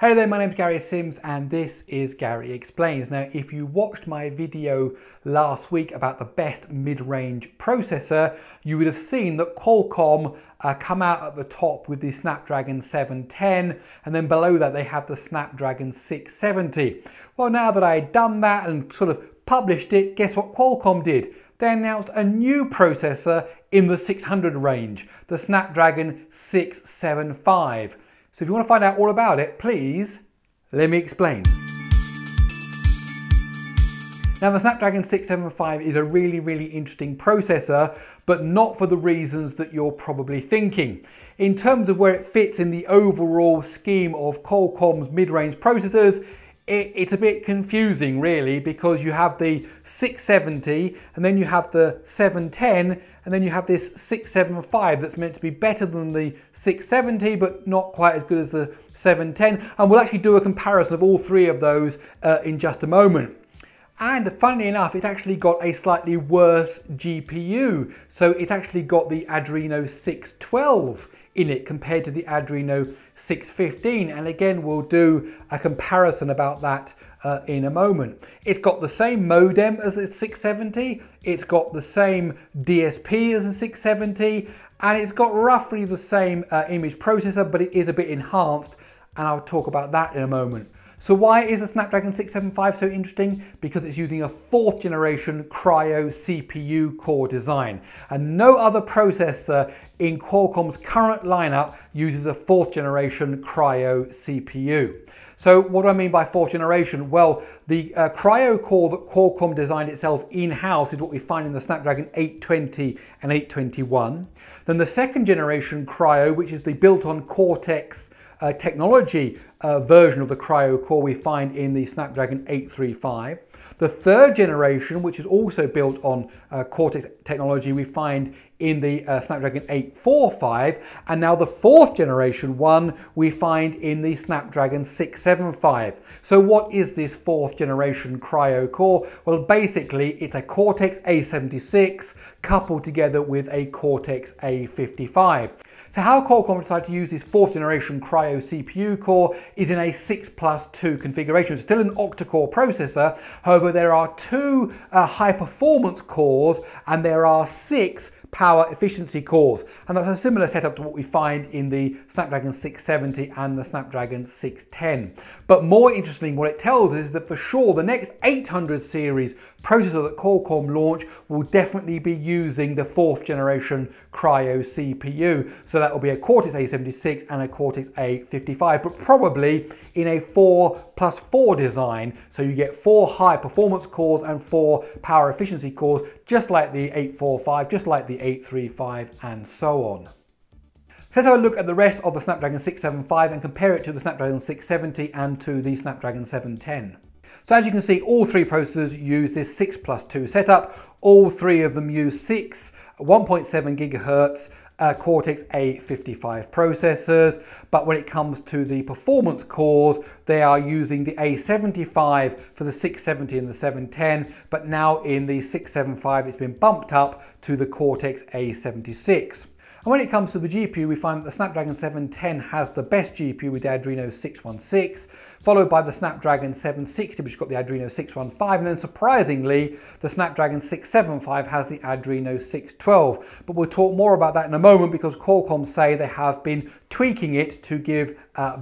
Hey there, my name's Gary Sims and this is Gary Explains. Now, if you watched my video last week about the best mid-range processor, you would have seen that Qualcomm come out at the top with the Snapdragon 710, and then below that they have the Snapdragon 670. Well, now that I had done that and sort of published it, guess what Qualcomm did? They announced a new processor in the 600 range, the Snapdragon 675. So if you want to find out all about it, please let me explain. Now, the Snapdragon 675 is a really interesting processor, but not for the reasons that you're probably thinking. In terms of where it fits in the overall scheme of Qualcomm's mid-range processors, it's a bit confusing really, because you have the 670 and then you have the 710, and then you have this 675 that's meant to be better than the 670, but not quite as good as the 710. And we'll actually do a comparison of all three of those in just a moment. And funnily enough, it's actually got a slightly worse GPU. So it's actually got the Adreno 612 in it compared to the Adreno 615. And again, we'll do a comparison about that in a moment. It's got the same modem as the 670, it's got the same DSP as the 670, and it's got roughly the same image processor, but it is a bit enhanced, and I'll talk about that in a moment. So why is the Snapdragon 675 so interesting? Because it's using a 4th generation Cryo CPU core design, and no other processor in Qualcomm's current lineup uses a 4th generation Cryo CPU. So what do I mean by 4th generation? Well, the Cryo core that Qualcomm designed itself in-house is what we find in the Snapdragon 820 and 821. Then the 2nd generation Cryo, which is the built-on Cortex technology version of the Cryo core we find in the Snapdragon 835. The 3rd generation, which is also built on Cortex technology, we find in the Snapdragon 845, and now the 4th generation one we find in the Snapdragon 675. So what is this 4th generation Cryo core? Well, basically it's a Cortex A76 coupled together with a Cortex A55. So how Qualcomm decided to use this 4th generation Cryo CPU core is in a 6+2 configuration. It's still an octa-core processor, however there are 2 high-performance cores and there are 6 power efficiency cores, and that's a similar setup to what we find in the Snapdragon 670 and the Snapdragon 610. But more interesting, what it tells us is that for sure the next 800 series processor that Qualcomm launch will definitely be using the 4th generation Cryo CPU. So that will be a Cortex A76 and a Cortex A55, but probably in a 4+4 design. So you get 4 high performance cores and 4 power efficiency cores, just like the 845, just like the 835, and so on. So let's have a look at the rest of the Snapdragon 675 and compare it to the Snapdragon 670 and to the Snapdragon 710. So as you can see, all 3 processors use this 6+2 setup. All 3 of them use 6 1.7 gigahertz Cortex A55 processors, but when it comes to the performance cores, they are using the A75 for the 670 and the 710, but now in the 675 it's been bumped up to the Cortex A76. And when it comes to the GPU, we find that the Snapdragon 710 has the best GPU with the Adreno 616, followed by the Snapdragon 760, which has got the Adreno 615, and then surprisingly, the Snapdragon 675 has the Adreno 612. But we'll talk more about that in a moment, because Qualcomm say they have been tweaking it to give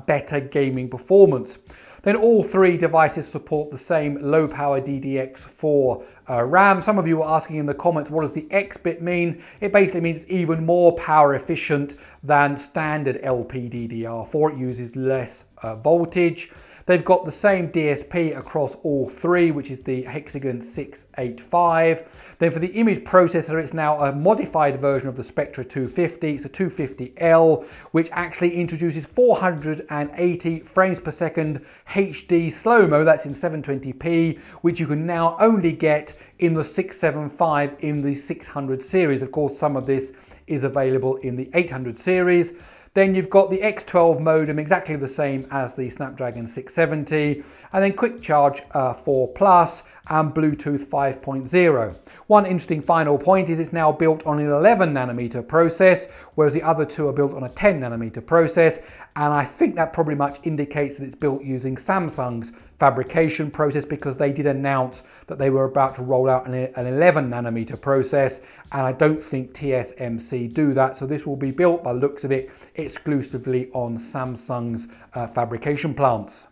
better gaming performance. Then all 3 devices support the same low power DDX4 RAM. Some of you were asking in the comments, what does the X bit mean? It basically means it's even more power efficient than standard LPDDR4. It uses less voltage. They've got the same DSP across all 3, which is the Hexagon 685. Then for the image processor, it's now a modified version of the Spectra 250. It's a 250L, which actually introduces 480 frames per second HD slow-mo, that's in 720p, which you can now only get in the 675 in the 600 series. Of course, some of this is available in the 800 series. Then you've got the X12 modem, exactly the same as the Snapdragon 670, and then Quick Charge 4 Plus and Bluetooth 5.0. One interesting final point is it's now built on an 11 nanometer process, whereas the other two are built on a 10 nanometer process, and I think that pretty much indicates that it's built using Samsung's fabrication process, because they did announce that they were about to roll out an 11 nanometer process, and I don't think TSMC do that, so this will be built, by the looks of it, exclusively on Samsung's fabrication plants.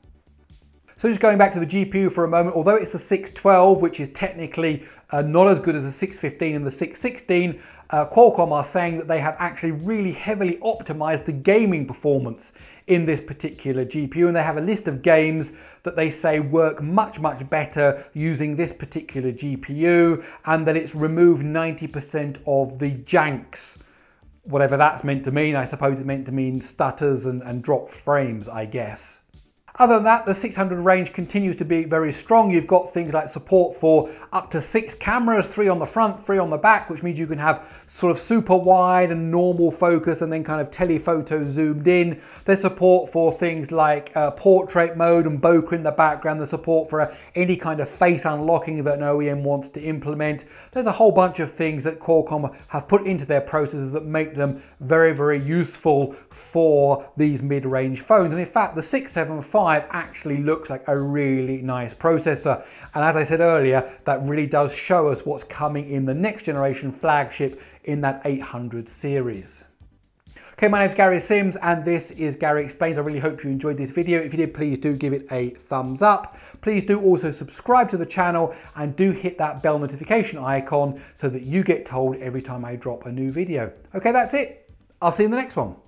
So just going back to the GPU for a moment, although it's the 612, which is technically not as good as the 615 and the 616, Qualcomm are saying that they have actually really heavily optimized the gaming performance in this particular GPU, and they have a list of games that they say work much, much better using this particular GPU, and that it's removed 90% of the janks. Whatever that's meant to mean, I suppose it meant to mean stutters and dropped frames, I guess. Other than that, the 600 range continues to be very strong. You've got things like support for up to 6 cameras, 3 on the front, 3 on the back, which means you can have sort of super wide and normal focus and then kind of telephoto zoomed in. There's support for things like portrait mode and bokeh in the background. There's support for any kind of face unlocking that an OEM wants to implement. There's a whole bunch of things that Qualcomm have put into their processors that make them very, very useful for these mid-range phones. And in fact, the 675 actually looks like a really nice processor, and as I said earlier, that really does show us what's coming in the next generation flagship in that 800 series. Okay, my name's Gary Sims and this is Gary Explains. I really hope you enjoyed this video. If you did, please do give it a thumbs up. Please do also subscribe to the channel and do hit that bell notification icon so that you get told every time I drop a new video. Okay, that's it. I'll see you in the next one.